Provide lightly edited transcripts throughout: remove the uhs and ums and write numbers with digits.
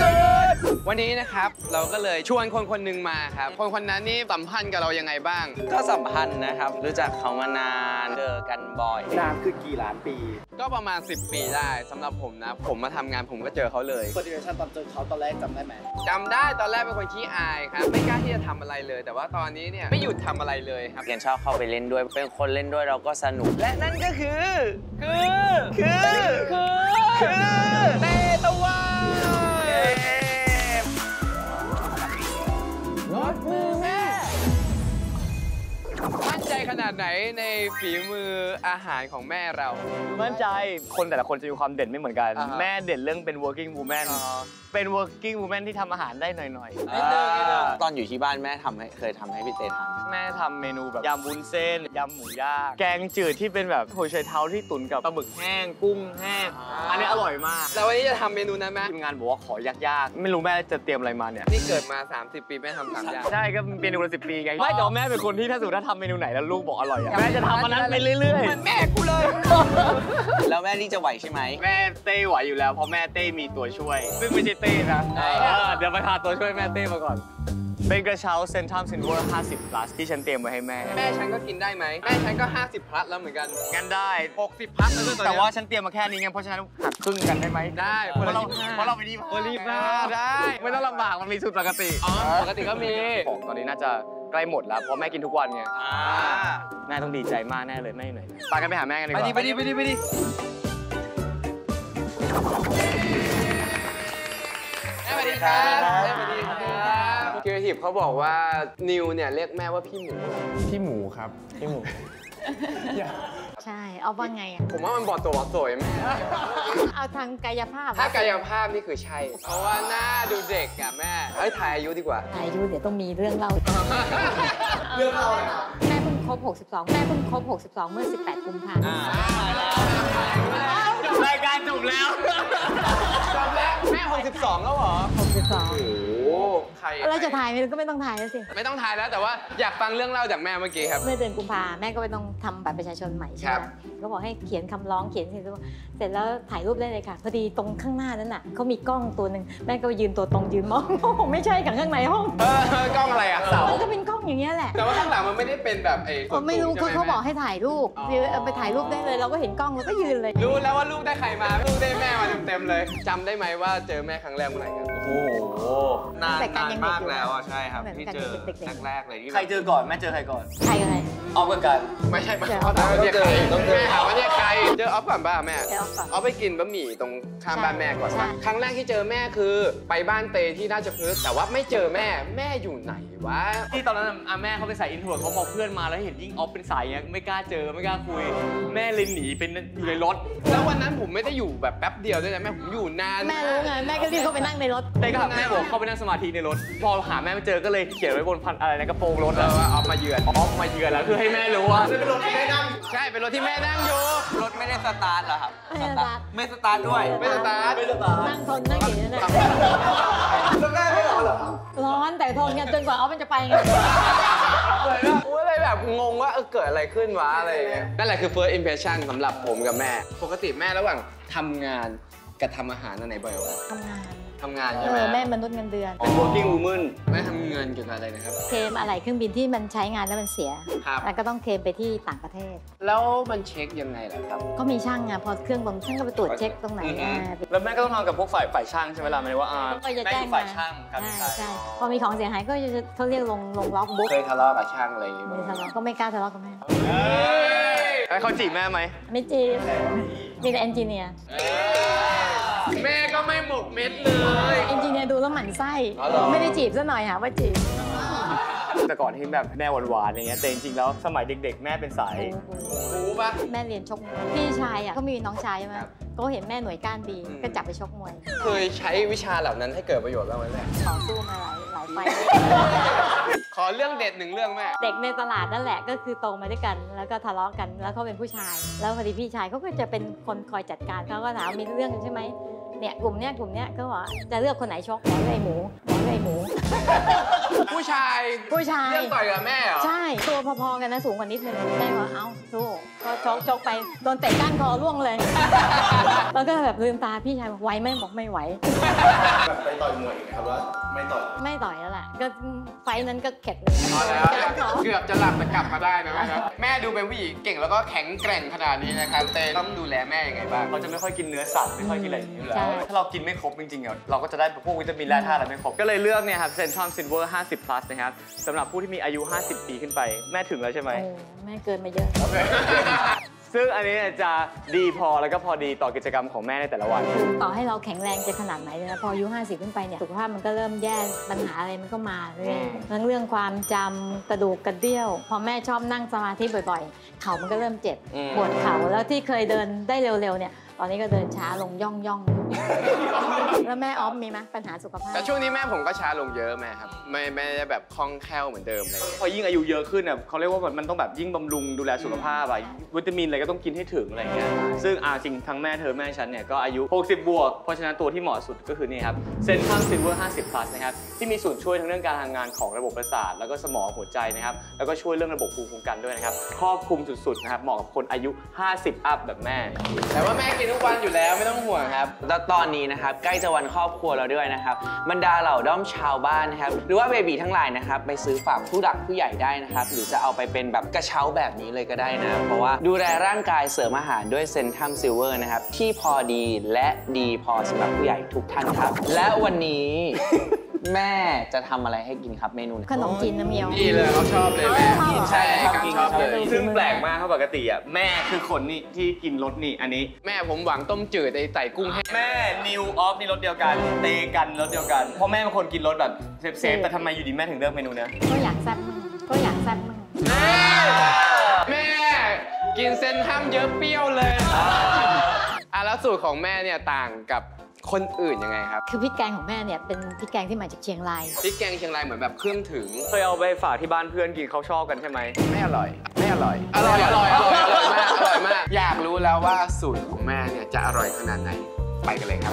สุดวันนี้นะครับเราก็เลยชวนคนคนหนึ่งมาครับคนนั้นนี่สัมพันธ์กับเรายังไงบ้างก็สัมพันธ์นะครับรู้จักเขามานานเจอกันบ่อยนานคือกี่ล้านปีก็ประมาณ10ปีได้สำหรับผมนะผมมาทำงานผมก็เจอเขาเลยโปรดิวเซอร์ตอนเจอเขาตอนแรกจำได้ไหมจำได้ตอนแรกเป็นคนขี้อายครับไม่กล้าที่จะทำอะไรเลยแต่ว่าตอนนี้เนี่ยไม่หยุดทำอะไรเลยครับเรียนชอบเข้าไปเล่นด้วยเป็นคนเล่นด้วยเราก็สนุกและนั่นก็คือเตตะวันงดมือแม่มั่นใจขนาดไหนในฝีมืออาหารของแม่เรามั่นใจคนแต่ละคนจะมีความเด่นไม่เหมือนกันแม่เด่นเรื่องเป็น working woman เป็น working woman ที่ทำอาหารได้หน่อยๆตอนอยู่ที่บ้านแม่ทำให้เคยทำให้พี่เตทานแม่ทำเมนูแบบยำวุ้นเส้นยำหมูย่างแกงจืดที่เป็นแบบโหชัยเท้าที่ตุ๋นกับปลาหมึกแห้งกุ้งแห้งอันนี้อร่อยมากแล้ววันนี้จะทำเมนูนั้นไหมทีมงานบอกว่าขอยากๆไม่รู้แม่จะเตรียมอะไรมาเนี่ยนี่เกิดมา30ปีแม่ทำ3 อย่างใช่ก็เมนูละ10 ปีไงไม่แต่แม่เป็นคนที่ถ้าสูตรถ้าทำเมนูไหนแล้วลูกบอกอร่อยแม่จะทำมันนั้นไปเรื่อยๆมันแม่กูเลยแล้วแม่นี่จะไหวใช่ไหมแม่เต้ไหวอยู่แล้วเพราะแม่เต้มีตัวช่วยซึ่งไม่ใช่เต้นะเดี๋ยวไปหาตัวช่วยแม่เต้มาก่อนเป็นกระเช้าเซนทรัมซินเวอร์50+ ที่ฉันเตรียมไว้ให้แม่ฉันก็กินได้ไหมแม่ฉันก็50+ แล้วเหมือนกันงั้นได้60+ แล้วด้วยแต่ว่าฉันเตรียมมาแค่นี้ไงเพราะฉะนั้นหักครึ่งกันได้ไหมได้เพราะเราไม่รีบได้ไม่ต้องลำบากมันมีสูตรปกติก็มีตอนนี้น่าจะใกล้หมดแล้วเพราะแม่กินทุกวันไงแม่ต้องดีใจมากแน่เลยแม่อยู่ไหนไปกันไปหาแม่กันดีกว่าไปดิแม่สวัสดีครับครีเอทีฟเขาบอกว่านิวเนี่ยเรียกแม่ว่าพี่หมูครับพี่หมูใช่เอาว่าไงอ่ะผมว่ามันบอดตัวบอดสวยแม่เอาทางกายภาพถ้ากายภาพนี่คือใช่เพราะว่าหน้าดูเด็กอ่ะแม่เอ้ยถ่ายอายุดีกว่าถ่ายอายุเดี๋ยวต้องมีเรื่องเล่าแม่เพิ่งครบ62เมื่อ18กุมภาพันธ์จบรายการจบแล้วแม่62แล้วเหรอ62เราจะถ่ายก็ไม่ต้องถ่ายแล้วสิไม่ต้องถ่ายแล้วแต่ว่าอยากฟังเรื่องเล่าจากแม่เมื่อกี้ครับเมื่อเดือนกุมภาแม่ก็ไปต้องทำบัตรประชาชนใหม่ใช่ไหมก็บอกให้เขียนคำร้องเขียนเสร็จแล้วถ่ายรูปได้เลยค่ะพอดีตรงข้างหน้านั้นน่ะเขามีกล้องตัวหนึ่งแม่ก็ยืนตัวตรงยืนมองไม่ใช่กับข้างในห้องกล้องอะไรอ่ะเสามันก็เป็นกล้องอย่างเงี้ยแหละแต่ว่าข้างหลังมันไม่ได้เป็นแบบไอ้ไม่รู้เขาบอกให้ถ่ายรูปไปถ่ายรูปได้เลยเราก็เห็นกล้องเราก็ยืนเลยรู้แล้วว่าลูกได้ใครมาลูกได้แม่มาเต็มๆเลยจำได้ไหมว่าเจอแม่ครั้งแรกเมื่อไหร่กันโอ้โหนานมากแล้วอ่ะใช่ครับที่เจอแรกๆเลยใครเจอก่อนแม่เจอใครก่อนใครอะไรออฟกันไม่ใช่ไม่ใช่เขาเจอแม่หาว่าเนี่ยใครเจอออฟก่อนบ้าแม่ออฟไปกินบะหมี่ตรงข้ามบ้านแม่ก่อนครั้งแรกที่เจอแม่คือไปบ้านเตที่ราชพฤกษ์แต่ว่าไม่เจอแม่อยู่ไหนวะที่ตอนนั้นแม่เขาไปสายอินโทรเขาบอกเพื่อนมาแล้วเห็นยิ่งออฟเป็นสายเนี้ยไม่กล้าเจอไม่กล้าคุยแม่เลยหนีเป็นอยู่ในรถแล้ววันนั้นผมไม่ได้อยู่แบบแป๊บเดียวด้วยนะแม่ผมอยู่นานแม่รู้ไงแม่ก็รีบเข้าไปนั่งในรถได้ก็แม่บอกเข้าไปนั่งสมาธิในรถพอหาแม่ไม่เจอก็เลยเขียนไว้บนพันอะไรในกระโปรงรถแล้วว่าออฟมาเยือนแล้วคือให้แม่รู้ว่าเป็นรถที่แม่นั่งใช่เป็นรถที่แม่นั่งอยู่รถไม่ได้สตาร์ทเหรอครับไม่สตาร์ทด้วยไม่สตาร์ทนั่งทนนั่งอย่างนี้นะแล้วแม่ให้ร้อนเหรอร้อนแต่ทนกันจนกว่าเอามันจะไปไงอะไรแบบงงว่าเกิดอะไรขึ้นวะอะไรอย่างเงี้ยนั่นแหละคือ first impression สำหรับผมกับแม่ปกติแม่ระหว่างทำงานกับทำอาหารอันไหนบ่อยวะทำงานใช่ไหมแม่มนุษย์เงินเดือนเป็น working woman แม่ทำเงินเกี่ยวกับอะไรนะครับเคลมอะไรเครื่องบินที่มันใช้งานแล้วมันเสียแล้วก็ต้องเคลมไปที่ต่างประเทศแล้วมันเช็คยังไงล่ะครับก็มีช่างไงพอเครื่องบางช่างก็ไปตรวจเช็คตรงไหนแล้วแม่ก็ต้องทำกับพวกฝ่ายช่างใช่ไหมล่ะหมายถึงว่าแม่เป็นฝ่ายช่างครับใช่พอมีของเสียหายก็จะเขาเรียกลงล็อกบุ๊กเคยทะเลาะกับช่างอะไรอย่างเงี้ยไม่ทะเลาะก็ไม่กล้าทะเลาะกับแม่แล้วเขาจีบแม่ไหมไม่จีบมีแต่เอนจิเนียร์แม่ก็ไม่หมกเม็ดเลยเอนจิเนียร์ดูแล้วหมั่นไส้ไม่ได้จีบซะหน่อยหาว่าจีบแต่ก่อนที่แบบแม่หวานๆอย่างเงี้ยแต่จริงๆแล้วสมัยเด็กๆแม่เป็นสายรู้ปะแม่เรียนชกมวยพี่ชายอ่ะก็มีน้องชายใช่ไหมก็เห็นแม่หน่วยก้านดีก็จับไปชกมวยเคยใช้วิชาเหล่านั้นให้เกิดประโยชน์บ้างไหมแม่ต่อสู้มาหลายไฟขอเรื่องเด็ดหนึ่งเรื่องแม่เด็กในตลาดนั่นแหละก็คือโตมาด้วยกันแล้วก็ทะเลาะกันแล้วเขาเป็นผู้ชายแล้วพอดีพี่ชายเขาก็จะเป็นคนคอยจัดการเขาก็ถามมีเรื่องใช่ไหม เนี่ยกลุ่มเนี้ยก็ว่าจะเลือกคนไหนชกหมอเลยหมูผู้ชายเลือกต่อยกับแม่เหรอใช่ตัวพอๆกันนะสูงกว่านิดนึงแม่ว่าเอ้าสู้ก็ชกไปโดนเตะก้านคอร่วงเลยแล้วก็แบบลืมตาพี่ชายบอกไหวไหมบอกไม่ไหวแบบไปต่อยมวยอีกครับว่าไม่ต่อยแล้วแหละก็ไฟนั้นก็เข็ดเลยเกือบจะหลับแต่กลับมาได้นะครับแม่ดูเป็นผู้หญิงเก่งแล้วก็แข็งแกร่งขนาดนี้นะครับเต้ต้องดูแลแม่ยังไงบ้างเขาจะไม่ค่อยกินเนื้อสัตว์ไม่ค่อยกินอะไรอย่างนี้อยู่แล้วถ้าเรากินไม่ครบจริงๆเราก็จะได้พวกวิตามินและธาตุอะไรไม่ครบก็เลยเลือกเนี่ยครับเซนทรัมซิลเวอร์50+ นะครับสำหรับผู้ที่มีอายุ50ปีขึ้นไปแม่ถึงแล้วใช่ไหมแม่เกินมาเยอะซึ่งอันนี้จะดีพอแล้วก็พอดีต่อกิจกรรมของแม่ในแต่ละวันต่อให้เราแข็งแรงจะขนาดไหนนะพออายุ50ขึ้นไปเนี่ยสุขภาพมันก็เริ่มแย่ปัญหาอะไรมันก็มาเรื่อยทั้งเรื่องความจำกระดูกกระเดี่ยวพอแม่ชอบนั่งสมาธิบ่อยๆเข่ามันก็เริ่มเจ็บปวดเข่าแล้วที่เคยเดินได้เร็วๆเนี่ยตอนนี้ก็เดินช้าลงย่องแล้วแม่ออฟมีไหมปัญหาสุขภาพแต่ช่วงนี้แม่ผมก็ช้าลงเยอะแม่ครับไม่ได้แบบคล่องแคล่วเหมือนเดิมเลยพอยิ่งอายุเยอะขึ้นเนี่ยเขาเรียกว่ามันต้องแบบยิ่งบำรุงดูแลสุขภาพอะวิตามินอะไรก็ต้องกินให้ถึงอะไรเงี้ยซึ่งจริงทั้งแม่เธอแม่ฉันเนี่ยก็อายุ60บวกเพราะฉะนั้นตัวที่เหมาะสุดก็คือนี่ครับเซนทรัมซิลเวอร์50+ นะครับที่มีส่วนช่วยทั้งเรื่องการทำงานของระบบประสาทแล้วก็สมองหัวใจนะครับแล้วก็ช่วยเรื่องระบบภูมิคุ้มกันด้วยนะครับครอบคลุมสุดๆนะครับเหมาะกับคนอายุ50อัพแบบแม่แต่ว่าแม่กินทุกวันอยู่แล้วไม่ต้องห่วงครับตอนนี้นะครับใกล้จะวันครอบครัวเราด้วยนะครับบรรดาเหล่าด้อมชาวบ้านนะครับหรือว่าเบบีทั้งหลายนะครับไปซื้อฝากผู้หลักผู้ใหญ่ได้นะครับหรือจะเอาไปเป็นแบบกระเช้าแบบนี้เลยก็ได้นะเพราะว่าดูแลร่างกายเสริมอาหารด้วยเซนทรัมซิลเวอร์นะครับที่พอดีและดีพอสำหรับผู้ใหญ่ทุกท่านครับและวันนี้ แม่จะทำอะไรให้กินครับเมนูขนมจีนน้ำเงี้ยวนี่เลยเขาชอบเลยแม่ใช่ครับชอบเลยซึ่งแปลกมากเขาปกติอ่ะแม่คือคนนี่ที่กินรสนี่อันนี้แม่ผมหวังต้มจืดไอ้ไต่กุ้งแห้งแม่นิวออฟนี่รสเดียวกันเตกันรสเดียวกันเพราะแม่เป็นคนกินรสแบบเซฟๆแต่ทำไมอยู่ดีแม่ถึงเลือกเมนูนี้ก็อยากแซ่บแม่กินเซนทรัมเยอะเปรี้ยวเลยแล้วสูตรของแม่เนี่ยต่างกับคนอื่นยังไงครับคือพริกแกงของแม่เนี่ยเป็นพริกแกงที่มาจากเชียงรายพริกแกงเชียงรายเหมือนแบบเครื่องถึงเคยเอาไปฝากที่บ้านเพื่อนกินเขาชอบกันใช่ไหมไม่อร่อยอร่อยมากอยากรู้แล้วว่าสูตรของแม่เนี่ยจะอร่อยขนาดไหนไปกันเลยครับ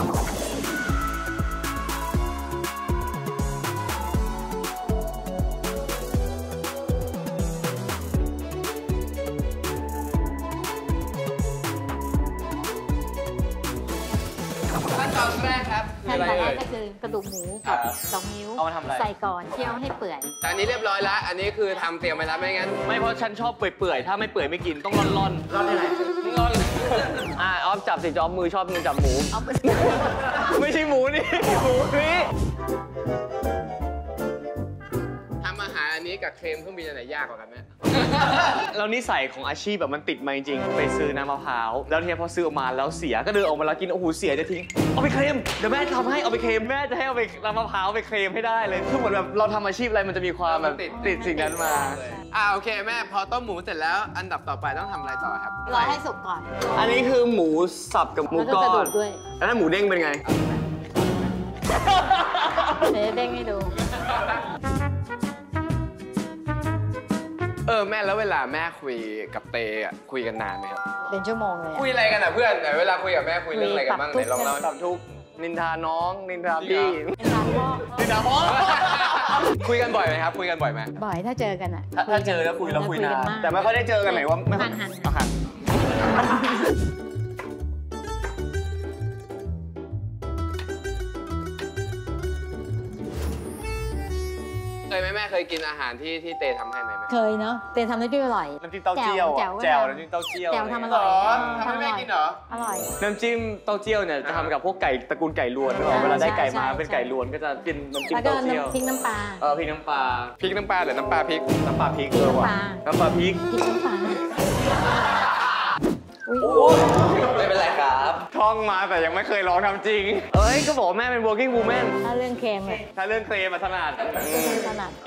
ขั้นตอนแรกก็คือกระดูกหมูกับ2 นิ้วใส่ก่อนเคี่ยวให้เปื่อยแต่อันนี้เรียบร้อยแล้วอันนี้คือทำเตรียมไว้แล้วไม่งั้นไม่เพราะฉันชอบเปื่อยๆถ้าไม่เปื่อยไม่กินต้องร่อนอะไรร่อนออฟจับสิจอมมือชอบมือจับหมูไม่ใช่หมูนี่หมูนี่ทำอาหารอันนี้กับเคลมเครื่องบินอันไหนยากกว่ากันแม่แล้วนิสัยของอาชีพแบบมันติดมาจริงไปซื้อน้ำมะพร้าวแล้วเนี่ยพอซื้อออกมาแล้วเสียก็เดินออกมาแล้วกินโอ้โหเสียจะทิ้งเอาไปเคลมเดี๋ยวแม่ทำให้เอาไปเคลมแม่จะให้เอาไปน้ำมะพร้าวไปเคลมให้ได้เลยคือเหมือนแบบเราทำอาชีพอะไรมันจะมีความแบบติดสิ่งนั้นมาโอเคแม่พอต้มหมูเสร็จแล้วอันดับต่อไปต้องทำอะไรต่อครับรอให้สุกก่อนอันนี้คือหมูสับกับหมูก้อนแล้วถ้าหมูเด้งเป็นไงเด้งให้ดูแม่แล้วเวลาแม่คุยกับเตะคุยกันนานไหมครับเป็นชั่วโมงเลยคุยอะไรกันอ่ะเพื่อนเวลาคุยกับแม่คุยเรื่องอะไรกันบ้างไหนลองเล่าให้ทุกนินทาน้องนินทาพี่นินทาพ่อคุยกันบ่อยไหมครับคุยกันบ่อยไหมบ่อยถ้าเจอกันอ่ะถ้าเจอแล้วคุยเราคุยนานแต่ไม่ค่อยได้เจอกันไหนว่าหันเคยไหมแม่เคยกินอาหารที่เตทำให้ไหมเคยเนาะเตทำได้ด้วยอร่อยน้ำจิ้มเต้าเจี้ยวแจ่วน้ำจิ้มเต้าเจี้ยวแจ่วทำอร่อยทำให้แม่กินเหรออร่อยน้ำจิ้มเต้าเจี้ยวเนี่ยจะทำกับพวกไก่ตระกูลไก่ล้วนเวลาได้ไก่มาเป็นไก่ล้วนก็จะกินน้ำจิ้มเต้าเจี้ยวพริกน้ำปลาพริกน้ำปลาพริกน้ำปลาหรือน้ำปลาพริกน้ำปลาพริกเลยว่ะน้ำปลาพริกพริกน้ำปลาไม่เป็นไรครับท่องมาแต่ยังไม่เคยลองทำจริงก็บอกแม่เป็น working woman ถ้าเรื่องเคลมมาถนัด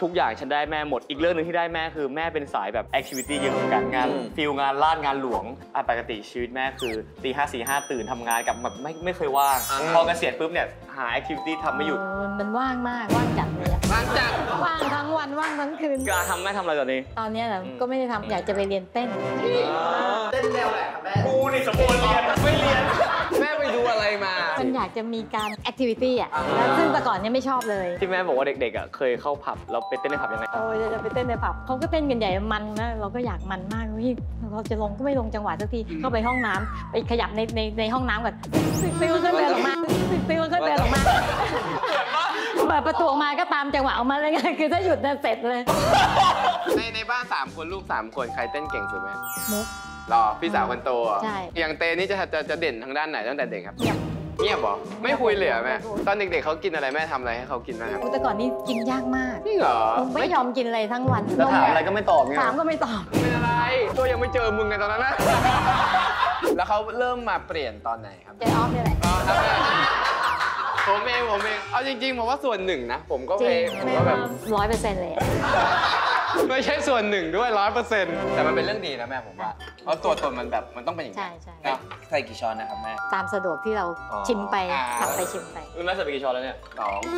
ทุกอย่างฉันได้แม่หมดอีกเรื่องหนึ่งที่ได้แม่คือแม่เป็นสายแบบ activity เยอะเหมือนกันงานฟิลงานลาดงานหลวงปกติชีวิตแม่คือตี 5 4 5ตื่นทำงานกับแบบไม่เคยว่างพอเกษียณปุ๊บเนี่ยหา activity ทำไม่หยุดมันว่างมากว่างจัดเลยว่างทั้งวันว่างทั้งคืนทำแม่ทำอะไรตอนนี้เหรอก็ไม่ได้ทำอยากจะไปเรียนเต้นเต้นแนวไหนครับแม่กูนี่สมบูรณ์เรียนไม่เรียนแม่ไปดูอะไรมา ากจะมีการแอคทิวิตี้อ่ะซึ่งแต่ก่อนเนี่ยไม่ชอบเลยที่แม่บอกว่าเด็กๆอ่ะเคยเข้าผับเราไปเต้นในผับยังไงโอ้ยจะไปเต้นในผับเขาก็เต้นกันใหญ่มันนะเราก็อยากมันมากพี่เราจะลงก็ไม่ลงจังหวะสักทีเข้าไปห้องน้ำไปขยับในห้องน้ำก่อนซิวก็เดินออกมาซิวก็เดินออกมาเปิดประตูออกมาก็ตามจังหวะออกมาเลยไงคือถ้าหยุดเนี่ยเสร็จเลยในบ้าน3คนลูก3คนใครเต้นเก่งสุดไหมมุกรอพี่สาวคนโตใช่อย่างเตนี่จะเด่นทางด้านไหนตั้งแต่เด็กครับเงียบเหรอไม่คุยเลยแม่ตอนเด็กๆเขากินอะไรแม่ทำอะไรให้เขากินบ้างครับแต่ก่อนนี่กินยากมากนี่เหรอไม่ยอมกินอะไรทั้งวันแล้วถามอะไรก็ไม่ตอบถามก็ไม่ตอบเป็นอะไรตัวยังไม่เจอมึงไงตอนนั้นนะแล้วเขาเริ่มมาเปลี่ยนตอนไหนครับเจอออฟนี่แหละผมเองเอาจริงๆผมว่าส่วนหนึ่งนะผมก็เพลงผมว่าแบบ100%เลยไม่ใช่ส่วนหนึ่งด้วย100%แต่มันเป็นเรื่องดีนะแม่ผมว่าเพราะตัวตนมันแบบมันต้องเป็นอย่างนี้ใส่กี่ช้อนนะครับแม่ตามสะดวกที่เราชิมไปตักไปชิมไปแม่ใส่ไปกี่ช้อนแล้วเนี่ย2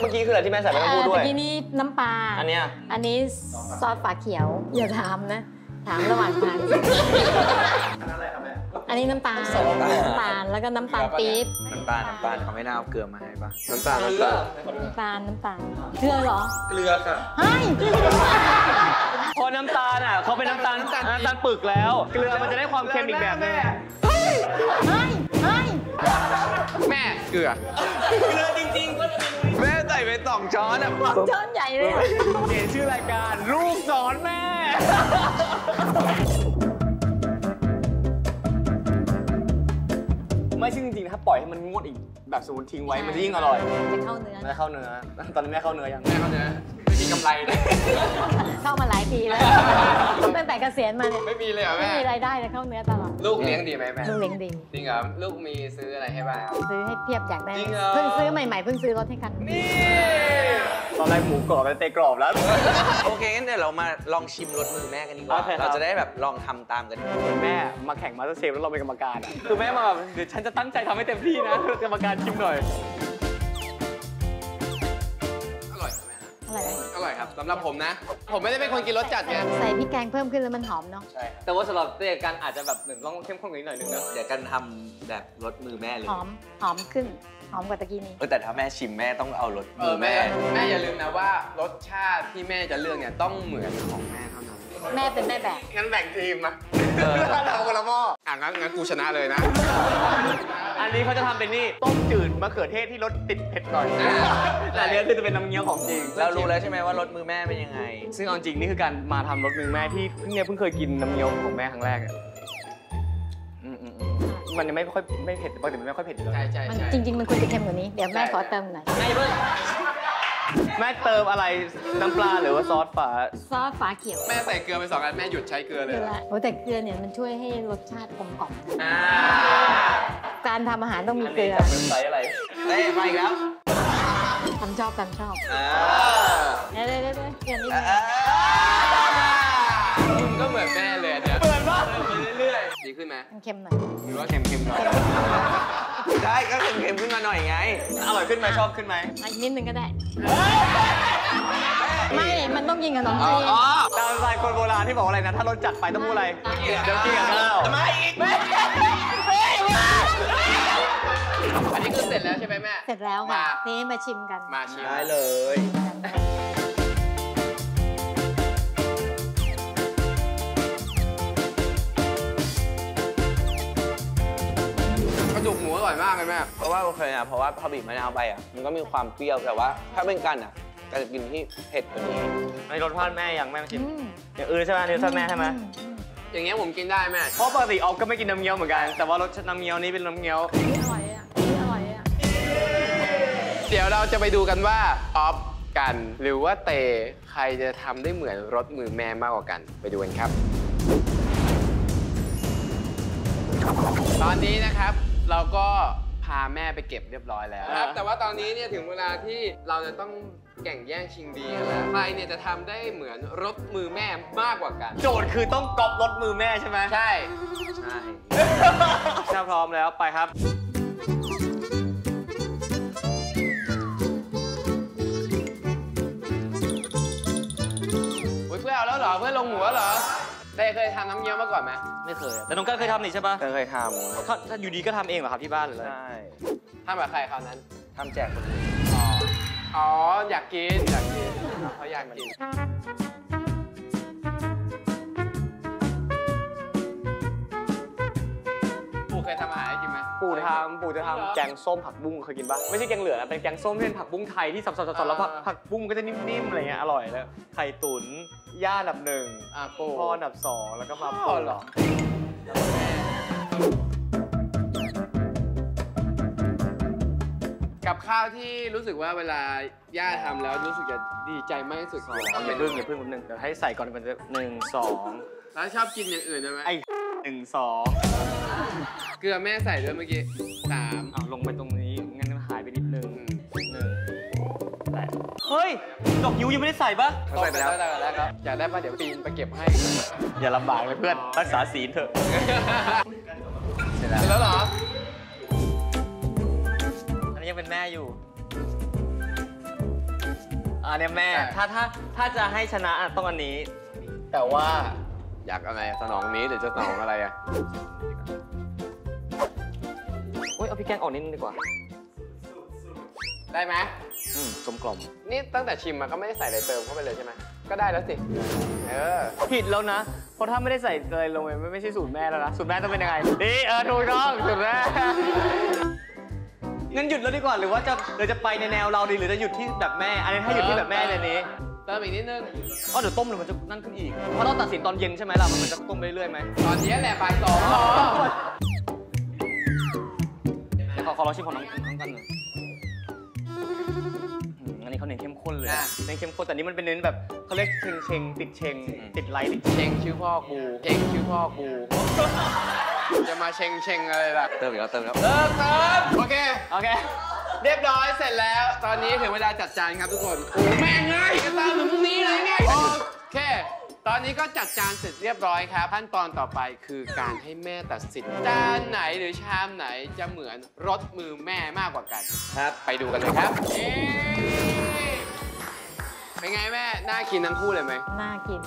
เมื่อกี้คืออะไรที่แม่ใส่ไปต้องพูดด้วยเมื่อกี้นี่น้ำปลาอันนี้ซอสฝาเขียวอย่าถามนะถามระหว่างทางอันนี้น้ำตาลแล้วก็น้ำตาลปี๊บน้ำตาลเขาไม่น่าเอาเกลือมาให้ป่ะน้ำตาลเกลือเหรอเกลือค่ะเฮ้ยพอน้ำตาลอ่ะเขาเป็นน้ำตาลปึกแล้วเกลือมันจะได้ความเค็มอีกแบบนึงเฮ้ยแม่เกลือจริงๆก็แม่ใส่ไป2 ช้อนอ่ะ2 ช้อนใหญ่เลยเขียนชื่อรายการลูกสอนแม่ไม่ใช่จริงๆถ้าปล่อยให้มันงวดอีกแบบสมมติทิ้งไว้มันจะยิ่งอร่อยจะเข้าเนื้อตอนนี้แม่เข้าเนื้อยังแม่เข้าเนื้อไม่มีกำไรเลยเข้ามาหลายปีแล้วตั้งแต่เกษียณมาเนี่ยไม่มีเลยเหรอแม่ไม่มีรายได้เลยเข้าเนื้อตลอดลูกเลี้ยงดีไหมแม่ลูกเลี้ยงดีจริงเหรอลูกมีซื้ออะไรให้บ้างซื้อให้เพียบอยากได้เพิ่งซื้อใหม่ๆเพิ่งซื้อรถให้กันนี่ตอนแรกหมูกรอบแล้วเตะกรอบแล้วโอเคงั้นเดี๋ยวเรามาลองชิมรสมือแม่กันดีกว่าเราจะได้แบบลองทำตามกันเหมือนแม่มาแข่งมาสเตอร์เชฟแล้วเราเป็นกรรมการคือแม่มาแบบเดี๋ยวฉันจะตั้งใจทำให้เต็มที่นะกรรมการชิมหน่อยอร่อยไหมอร่อยอร่อยครับสำหรับผมนะผมไม่ได้เป็นคนกินรสจัดไงใส่พริกแกงเพิ่มขึ้นแล้วมันหอมเนาะใช่แต่ว่าสำหรับเตะกันอาจจะแบบต้องเข้มข้นกว่านี้หน่อยนึงนะเดี๋ยวกันทำแบบรสมือแม่เลยหอมขึ้นหอมกว่าตะกี้นี้แต่ถ้าแม่ชิมแม่ต้องเอารสแม่อย่าลืมนะว่ารสชาติที่แม่จะเลือกเนี่ยต้องเหมือนของแม่เท่านั้นแม่เป็นแม่แบบงั้นแบ่งทีมมาเราคนละหม้ออ่ะงั้นกูชนะเลยนะอันนี้เขาจะทำเป็นนี่ต้มจืดมะเขือเทศที่รสติดเผ็ดหน่อยแต่เนี้ยคือจะเป็นน้ำเงี้ยวของจริงเรารู้แล้วใช่ไหมว่ารสมือแม่เป็นยังไงซึ่งเอาจริงนี่คือการมาทำรสมือแม่ที่เพิ่งเคยกินน้ำเงี้ยวของแม่ครั้งแรกมันยังไม่เผ็ดปกติมันไม่ค่อยเผ็ดเลยใช่มันจริงๆมันควรจะเค็มกว่านี้เดี๋ยวแม่ขอเติมหน่อยแม่เติมอะไรน้ำปลาหรือว่าซอสฝาเขียวแม่ใส่เกลือไป2 อันแม่หยุดใช้เกลือเลยโอ้แต่เกลือเนี่ยมันช่วยให้รสชาติกลมกล่อมการทำอาหารต้องมีเกลือใส่อะไรได้มาอีกแล้วตามชอบเดี๋ยวนี้คุณก็เหมือนแม่เลยเดี๋ยวเปิดว่าเรื่อยๆดีขึ้นไหมเค็มหน่อยหรือว่าเค็มหน่อยได้ก็เค็มขึ้นมาหน่อยไงอร่อยขึ้นไหมชอบขึ้นไหมอีกนิดนึงก็ได้ไม่มันต้องกินกับน้องจีนตามสไตล์คนโบราณที่บอกอะไรนะถ้ารสจัดไปต้องพูดอะไรเดี๋ยวกินกับข้าวมาอีกไหมอันนี้คือเสร็จแล้วใช่ไหมแม่เสร็จแล้วค่ะนี่มาชิมกันมาชิมได้เลยหมูอร่อยมากเลยแม่เพราะว่าโอเคนะเพราะว่าพอบีบมะนาวไปอ่ะมันก็มีความเปรี้ยวแต่ว่าถ้าเป็นกันอ่ะการกินที่เผ็ดกว่านี้ในรสชาติแม่อย่างแม่ชิมอย่างอื่นใช่ไหมรสชาติแม่ใช่ไหมอย่างเงี้ยผมกินได้แม่เพราะปกติออฟก็ไม่กินน้ำเงี้ยวเหมือนกันแต่ว่ารสชาติน้ำเงี้ยวนี้เป็นน้ำเงี้ยวอร่อยอ่ะเดี๋ยวเราจะไปดูกันว่าออฟกันหรือว่าเตใครจะทำได้เหมือนรสมือแม่มากกว่ากันไปดูกันครับตอนนี้นะครับเราก็พาแม่ไปเก็บเรียบร้อยแล้วครับแต่ว่าตอนนี้เนี่ยถึงเวลาที่เราจะต้องแข่งแย่งชิงดีกันแล้วใครเนี่ยจะทำได้เหมือนรสมือแม่มากกว่ากันโจทย์คือต้องก๊อปรสมือแม่ใช่ไหมใช่ถ้าพร้อมแล้วไปครับเพื่อนเอาแล้วเหรอเพื่อนลงหัวเหรอได้เคยทำน้ำเงี้ยวมาก่อนไหม ไม่เคยแต่น้องก้าวเคยทำนี่ใช่ปะเคยทำถ้าอยู่ดีก็ทำเองเหรอครับที่บ้านหรืออะไรใช่ทำแบบใครคราวนั้นทำแจกคนอื่นอ๋ออยากกินเขาอยากกินปู่เคยทำอาหารกินไหมปู่จะทำแกงส้มผักบุ้งเคยกินปะไม่ใช่แกงเหลือเป็นแกงส้มที่เป็นผักบุ้งไทยที่สับๆแล้วผักบุ้งก็จะนิ่มๆอะไรเงี้ยอร่อยแล้วไข่ตุ๋นย่าอันดับ 1พ่ออันดับ 2แล้วก็มาพ่อหรอกับข้าวที่รู้สึกว่าเวลาย่าทำแล้วรู้สึกจะดีใจมากที่สุดอย่าเพิ่งนิดนึงเดี๋ยวให้ใส่ก่อนมันจะ1 2แล้วชอบกินอย่างอื่นได้ไหมไอ1 2เกลือแม่ใส่ด้วยเมื่อกี้3เอาลงไปตรงนี้งั้นหายไปนิดนึงเฮ้ยดอกยูยังไม่ได้ใส่ปะใส่ไปแล้วครับอยากได้ปะเดี๋ยวปีนไปเก็บให้อย่าลำบากเลยเพื่อนรักษาศีลเถอะเสร็จแล้วเหรออันนี้ยังเป็นแม่อยู่อันนี้แม่ถ้าจะให้ชนะต้องอันนี้แต่ว่าอยากอะไรสนองนี้หรือจะสนองอะไรอ่ะโอ๊ยเอาพี่แกงออกนิดนึงดีกว่าได้ไหมกลมกล่อมนี่ตั้งแต่ชิมมาก็ไม่ได้ใส่อะไรเติมเข้าไปเลยใช่ไหมก็ได้แล้วสิผิดแล้วนะเพราะถ้าไม่ได้ใส่อะไรลงไปไม่ใช่สูตรแม่แล้วนะสูตรแม่ต้องเป็นยังไงดีถูกต้องสูตรแม่งั้นหยุดแล้วดีกว่าหรือว่าจะไปในแนวเราดีหรือจะหยุดที่แบบแม่อันนี้ให้หยุดที่แบบแม่ในนี้เติมอีกนิดนึงอ๋อเดี๋ยวต้มหรือมันจะนั่นขึ้นอีกเพราะเราตัดสินตอนเย็นใช่ไหมล่ะมันจะต้มไปเรื่อยไหมตอนนี้แหละบ่าย 2เดี๋ยวขอลองชิมของน้องกันหน่อยอันนี้เขาเน้นเข้มข้นเลยเน้นเข้มข้นแต่นี้มันเป็นเน้นแบบเขาเรียกเชงติดไลท์ชื่อพ่อกูจะมาเชงอะไรแบบเติมแล้วโอเคเรียบร้อยเสร็จแล้วตอนนี้ถึงเวลาจัดจานครับทุกคนโอ้แม่ง่ายกันตามแบบนี้เลยง่ายโอเคตอนนี้ก็จัดจานเสร็จเรียบร้อยครับขั้นตอนต่อไปคือการให้แม่ตัดสินจานไหนหรือชามไหนจะเหมือนรสมือแม่มากกว่ากันครับไปดูกันเลยครับเป็นไงแม่น่ากินทั้งคู่เลยไหมน่ากิน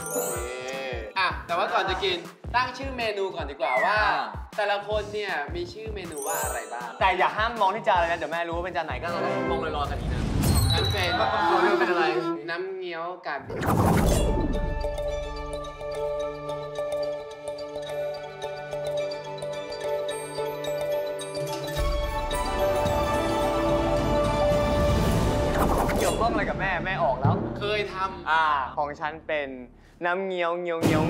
อ่ะแต่ว่าก่อนจะกินตั้งชื่อเมนูก่อนดีกว่าว่าแต่ละคนเนี่ยมีชื่อเมนูว่าอะไรบ้างแต่อย่าห้ามมองที่จานเลยนะเดี๋ยวแม่รู้ว่าเป็นจานไหนก็มองลอยๆกันนี้นะงั้นเป็นตัวเลือกเป็นอะไรน้ำเงี้ยวกาบิอะไรกับแม่ออกแล้วเคยทำของฉันเป็นน้ำเงี้ยวเหงาเงี้ยว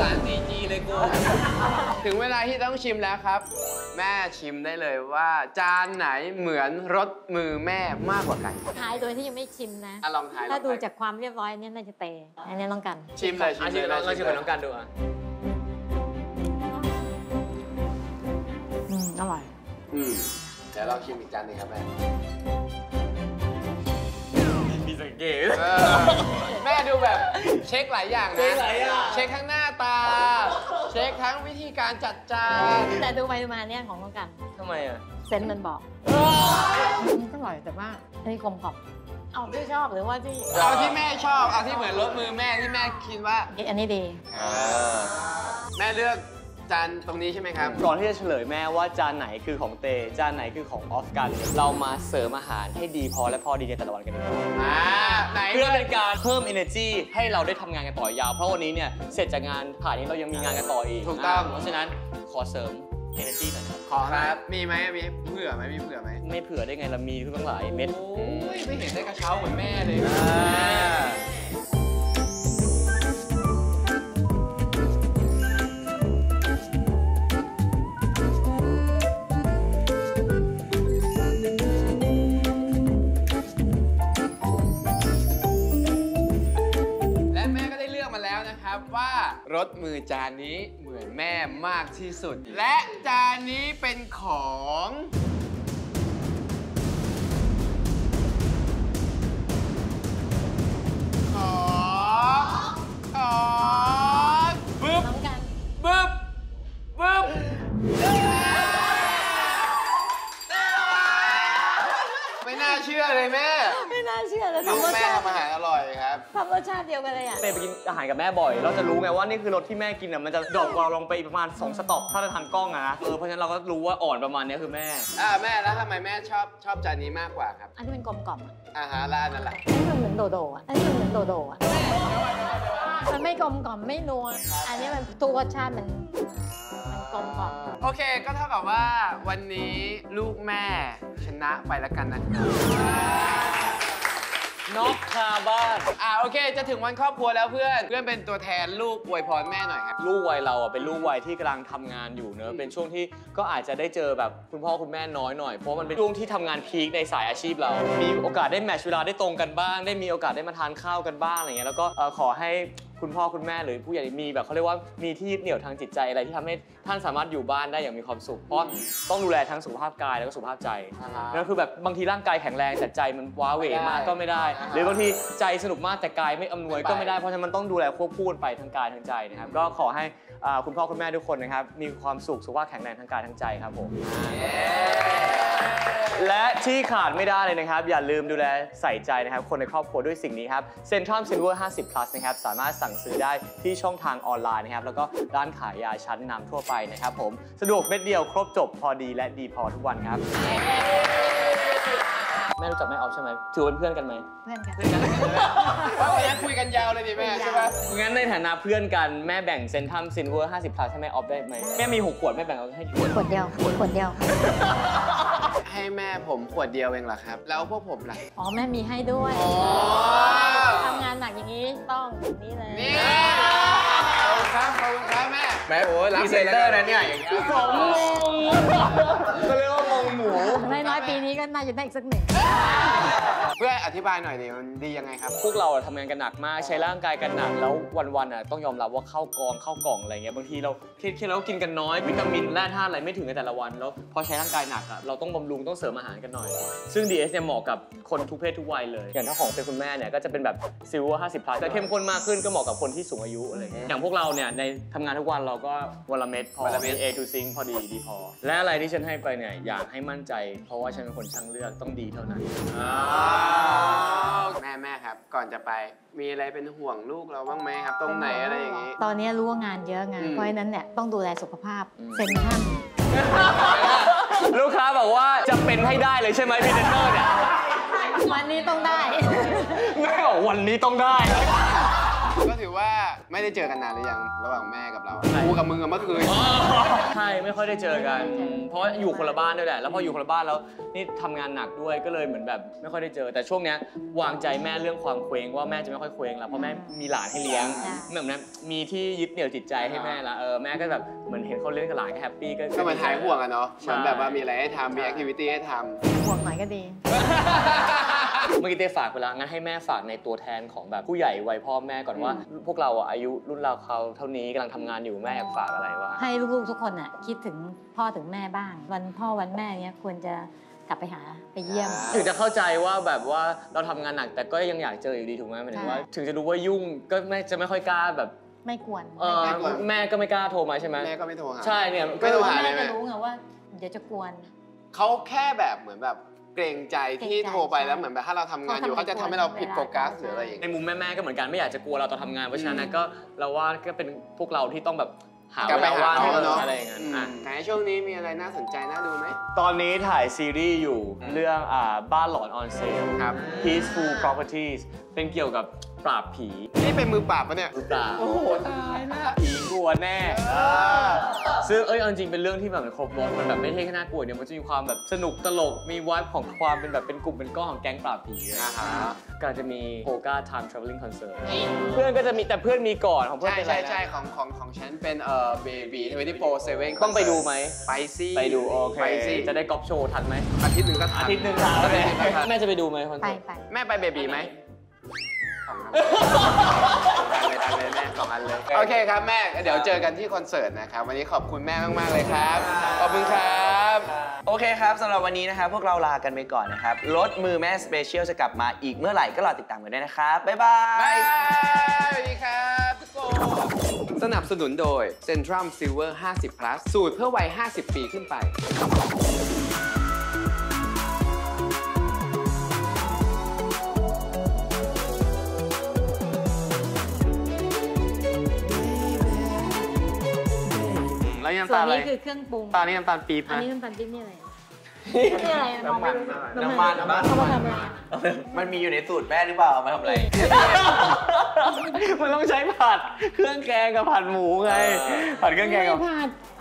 สารดีจีเลยกูถึงเวลาที่ต้องชิมแล้วครับแม่ชิมได้เลยว่าจานไหนเหมือนรสมือแม่มากกว่ากันทายโดยที่ยังไม่ชิมนะลองทายถ้าดูจากความเรียบร้อยนี่น่าจะเตะอันนี้ลองกันชิมเลยชิมไปลองกันดูอ่ะอร่อยเดี๋ยวเราชิมอีกจานหนึ่งครับแม่มีสังเกตแม่ดูแบบเช็คหลายอย่างนะเช็คทั้งหน้าตาเช็คทั้งวิธีการจัดจานแต่ดูไปดูมาเนี่ยของต้องกันทำไมอ่ะเซนมันบอกอร่อยแต่ว่าเฮ้ยกลมกล่อมเอาที่ชอบหรือว่าที่เอาที่แม่ชอบเอาที่เหมือนรสมือแม่ที่แม่คิดว่าอันนี้ดีแม่เลือกจานตรงนี้ใช่ไหมครับก่อนที่จะเฉลยแม่ว่าจานไหนคือของเตจานไหนคือของออฟกันเรามาเสริมอาหารให้ดีพอและพอดีในแต่ละวันกันดีกว่าเพื่อเป็นการเพิ่ม energy ให้เราได้ทำงานกันต่อยาวเพราะวันนี้เนี่ยเสร็จจากงานผ่านนี้เรายังมีงานกันต่ออีกถูกต้องเพราะฉะนั้นขอเสริม energy หน่อยนะขอครับมีไหมมีเผื่อไหมมีเผื่อไหมไม่เผื่อได้ไงเรามีทั้งหลายเม็ดไม่เห็นได้กระเช้าเหมือนแม่เลยว่ารสมือจานนี้เหมือนแม่มากที่สุดและจานนี้เป็นของบึ๊บ ไม่น่าเชื่อเลยแม่ไม่น่าเชื่อเลยทำรสชาติอาหารอร่อยครับทำรสชาติเดียวกันเลยอ่ะแม่ไปกินอาหารกับแม่บ่อยเราจะรู้ไงว่านี่คือรสที่แม่กินอ่ะมันจะดรอปเราลงไปประมาณ2สต็อกถ้าเราทางกล้องนะเพราะฉะนั้นเราก็รู้ว่าอ่อนประมาณนี้คือแม่แม่แล้วทำไมแม่ชอบจานนี้มากกว่าครับอันที่เป็นกลมกล่อมอาหารร้านนั่นแหละอันนี้มันเหมือนโดโดอ่ะอันนี้มันเหมือนโดโดอ่ะมันไม่กลมกล่อมไม่นัวอันนี้มันตัวรสชาติมันกลมกล่อมโอเคก็เท่ากับว่าวันนี้ลูกแม่ชนะไปแล้วกันนะนกคาบ้านโอเคจะถึงวันครอบครัวแล้วเพื่อนเป็นตัวแทนลูกอวยพรแม่หน่อยครับลูกวัยเราอ่ะเป็นลูกวัยที่กำลังทำงานอยู่เนอะเป็นช่วงที่ก็อาจจะได้เจอแบบคุณพ่อคุณแม่น้อยหน่อยเพราะมันเป็นช่วงที่ทำงานพีคในสายอาชีพเรามีโอกาสได้แมทช์เวลาได้ตรงกันบ้างได้มีโอกาสได้มาทานข้าวกันบ้างอะไรเงี้ยแล้วก็ขอให้คุณพ่อคุณแม่หรือผู้ใหญ่มีแบบเขาเรียกว่ามีที่ยึดเหนี่ยวทางจิตใจอะไรที่ทำให้ท่านสามารถอยู่บ้านได้อย่างมีความสุขเพราะต้องดูแลทั้งสุขภาพกายแล้วก็สุขภาพใจนั่นคือแบบบางทีร่างกายแข็งแรงแต่ใจมันว้าเหวมากก็ไม่ได้หรือบางทีใจสนุกมากแต่กายไม่อำนวยก็ไม่ได้เพราะฉะนั้นมันต้องดูแลควบคู่กันไปทั้งกายทั้งใจนะครับก็ขอให้คุณพ่อคุณแม่ทุกคนนะครับมีความสุขสุขภาพแข็งแรงทั้งกายทั้งใจครับผมและที่ขาดไม่ได้เลยนะครับอย่าลืมดูแลใส่ใจนะครับคนในครอบครัวด้วยสิ่งนี้ครับเซ็นทรัลซิลเวอร์ 50 plus นะครับสามารถสั่งซื้อได้ที่ช่องทางออนไลน์นะครับแล้วก็ร้านขายยาชั้นนำทั่วไปนะครับผมสะดวกเม็ดเดียวครบจบพอดีและดีพอทุกวันครับแม่รู้จักแม่ออฟใช่ไหมถือเป็นเพื่อนกันไหมเพื่อนกันเพราะวันนี้คุยกันยาวเลยดิแม่ใช่ไหมงั้นในฐานะเพื่อนกันแม่แบ่งเซ็นทรัลซิลเวอร์ 50 plus ให้แม่ออฟได้ไหมแม่มี6 ขวดแม่แบ่งเอาให้ขวดขวดเดียวให้แม่ผมขวดเดียวเองเหรอครับแล้วพวกผมล่ะอ๋อแม่มีให้ด้วยทำงานหนักอย่างนี้ต้องนี่เลยนี่ขอบคุณครับแม่แม่โอ้ยรับเซ็นเตอร์นะเนี่ยอย่างเงี้ยผมงงก็เรียกว่างงหมูน้อยๆปีนี้ก็น่าจะได้อีกสักหนึ่งเพื่ออธิบายหน่อยดิมันดียังไงครับพวกเราทำงานกันหนักมากใช้ร่างกายกันหนักแล้ววันๆต้องยอมรับว่าเข้ากล่องอะไรเงี้ยบางทีเราคิดแล้วกินกันน้อยวิตามินแร่ธาตุอะไรไม่ถึงในแต่ละวันแล้วพอใช้ร่างกายหนักเราต้องบำรุงต้องเสริมอาหารกันหน่อยซึ่ง DS เนี่ยเหมาะกับคนทุกเพศทุกวัยเลยอย่างถ้าของเป็นคุณแม่เนี่ยก็จะเป็นแบบซิลเวอร์ 50 plus จะเข้มข้นมากขึ้นก็เหมาะกับคนที่สูงอายุอะไรอย่างพวกเราเนี่ยในทำงานทุกวันเราก็วันละเม็ดพอ A to Zinc พอดีดีพอและอะไรที่ฉันให้ไปเนี่ยอยากให้มั่นใจเพราะว่าฉันเป็นคนช่างเลือกต้องดีเท่านั้นแม่ครับก่อนจะไปมีอะไรเป็นห่วงลูกเราบ้างไหมครับตรงไหนอะไรอย่างนี้ตอนนี้รู้ว่างานเยอะงานเพราะฉะนั้นเนี่ยต้องดูแลสุขภาพเซ็นทรัลลูกค้าบอกว่าจะเป็นให้ได้เลยใช่ไหมพี่เดนเนอร์เนี่ยวันนี้ต้องได้แม่บอกวันนี้ต้องได้ก็ถือว่าไม่ได้เจอกันนานหรือยังระหว่างแม่กับเรากูกับมึงกับเมื่อคืนใช่ไม่ค่อยได้เจอกันเพราะอยู่คนละบ้านด้วยแหละแล้วพออยู่คนละบ้านแล้วนี่ทำงานหนักด้วยก็เลยเหมือนแบบไม่ค่อยได้เจอแต่ช่วงเนี้ยวางใจแม่เรื่องความเคว้งว่าแม่จะไม่ค่อยเคว้งแล้วเพราะแม่มีหลานให้เลี้ยงแบบนั้นมีที่ยึดเหนี่ยวจิตใจให้แม่ละแม่ก็แบบเหมือนเห็นเขาเล่นกับหลานก็แฮปปี้ก็มันหายห่วงอะเนาะมันแบบว่ามีอะไรให้ทำมีแอคทิวิตี้ให้ทำห่วงหน่อยก็ดีเมื่อกี้เต้ฝากไปแล้วงั้นให้แม่ฝากในตัวแทนของแบบผู้ใหญ่วัยพ่อแม่ก่อนว่าพวกเราอายุรุ่นเราเขาเท่านี้กำลังทำงานอยู่แม่อยากฝากอะไรวะให้ลูกๆทุกคนน่ะคิดถึงพ่อถึงแม่บ้างวันพ่อวันแม่เนี้ยควรจะกลับไปหาไปเยี่ยมถึงจะเข้าใจว่าแบบว่าเราทำงานหนักแต่ก็ยังอยากเจออยู่ดีถูกไหมหมายถึงว่าถึงจะรู้ว่ายุ่งก็ไม่ค่อยกล้าแบบไม่กวนแม่ก็ไม่กล้าโทรมาใช่ไหมแม่ก็ไม่โทรหาใช่เนี่ยไม่โทรหาแม่ก็รู้ไงว่าเดี๋ยวจะกวนเขาแค่แบบเหมือนแบบเกรงใจที่โทรไปแล้วเหมือนแบบถ้าเราทำงานอยู่เขาจะทำให้เราผิดโฟกัสหรืออะไรอย่างนี้ในมุมแม่ก็เหมือนกันไม่อยากจะกลัวเราตอนทำงานเพราะฉะนั้นก็เราว่าก็เป็นพวกเราที่ต้องแบบหาเวลาว่างอะไรอย่างนั้นไหนช่วงนี้มีอะไรน่าสนใจน่าดูไหมตอนนี้ถ่ายซีรีส์อยู่เรื่องบ้านหลอนออนเซลครับ Peaceful Properties เป็นเกี่ยวกับปราบผีนี่เป็นมือปราบปะเนี่ยมือปราบโอ้โหตายละผีกลัวแน่ซึ่งเอาจริงเป็นเรื่องที่แบบครบรสมันแบบไม่ใช่แค่น่ากลัวเนี่ยมันจะมีความแบบสนุกตลกมีวายของความเป็นแบบเป็นกลุ่มเป็นก้อนของแก๊งปราบผีนะคะก็จะมีโฮก้า Time Traveling Concert เพื่อนก็จะมีแต่เพื่อนมีก่อนของเพื่อนเป็นอะไรนะใช่ของฉันเป็นBaby 24/7ต้องไปดูไหมไปสิไปดูโอเคจะได้ก๊อปโชว์ทันไหมอาทิตย์หนึ่งทันแม่จะไปดูไหมคอนเสิร์ตแม่ไป Baby ไหมโอเคครับแม่เดี๋ยวเจอกันที่คอนเสิร์ตนะครับวันนี้ขอบคุณแม่มากๆเลยครับขอบคุณครับโอเคครับสำหรับวันนี้นะครับพวกเราลากันไปก่อนนะครับรถมือแม่สเปเชียลจะกลับมาอีกเมื่อไหร่ก็รอติดตามกันด้วยนะครับบ๊ายบายสวัสดีครับทุกคนสนับสนุนโดย Centrum Silver 50 plus สูตรเพื่อวัย50 ปีขึ้นไป ำตาลอะไรนี่คือเครื่องปรุงตอนนี้น้ำตาลปี๊บนะอันนี้น้ำตาลปี๊บนี่อะไรนี่อะไรน้ำมันเขาทำอะไรมันมีอยู่ในสูตรแม่หรือเปล่ามาทำอะไรมันต้องใช้ผัดเครื่องแกงกับผัดหมูไงผัดเครื่องแกงกับ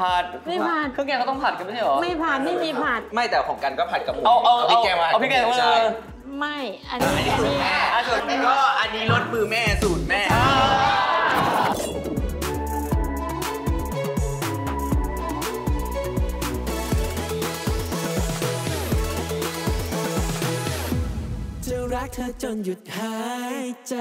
ผัดไม่ผัดเครื่องแกงก็ต้องผัดกันไม่ใช่หรอไม่ผัดไม่มีผัดไม่แต่ของกันก็ผัดกับหมูเอาพริกแกงมาเอาพริกแกงมาไม่อันนี้สูตรแม่ก็อันนี้รสมือแม่สูตรแม่รักเธอจนหยุดหายใจ